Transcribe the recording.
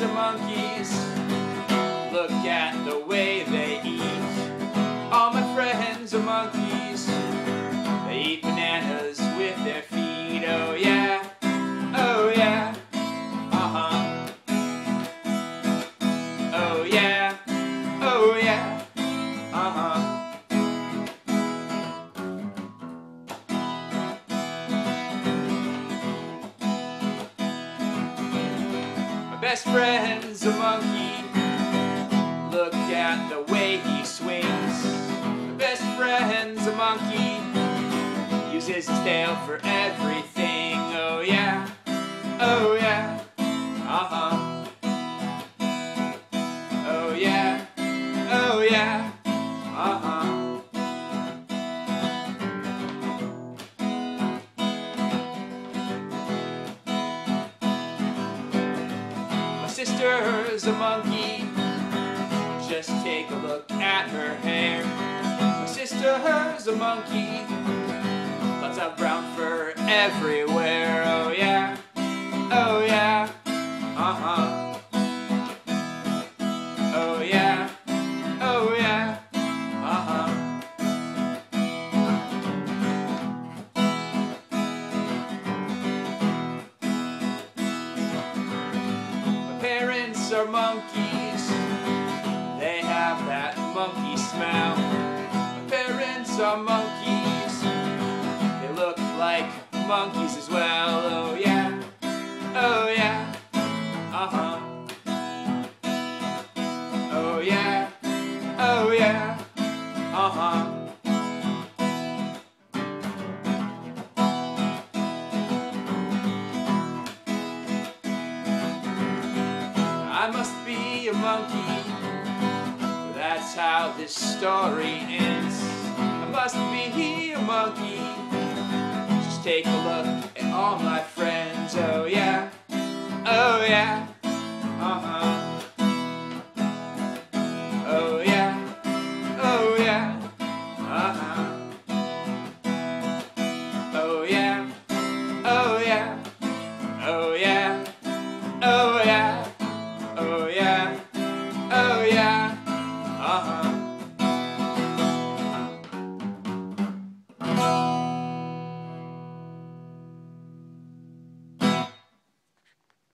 to monkeys. Look at the way they eat. All my friends are monkeys. They eat bananas with their feet. Oh yeah, oh yeah, uh-huh. Oh yeah, oh yeah, uh-huh. Best friend's a monkey. Look at the way he swings. My best friend's a monkey. Uses his tail for everything. Oh yeah, oh yeah, uh-huh. Oh yeah, oh yeah, uh-huh. My sister's a monkey. Just take a look at her hair. My sister's a monkey. Lots of brown fur everywhere. Oh yeah, oh yeah, uh-huh. Oh yeah, oh yeah, uh-huh. Are monkeys. They have that monkey smell. My parents are monkeys. They look like monkeys as well. Oh yeah, oh yeah, uh-huh. Oh yeah, oh yeah, uh-huh. I must be a monkey, that's how this story ends. I must be a monkey, just take a look at all my friends. Oh yeah, oh yeah, uh-huh. Oh yeah, oh yeah, uh-huh. Oh yeah, oh yeah, oh yeah, oh yeah. Oh yeah.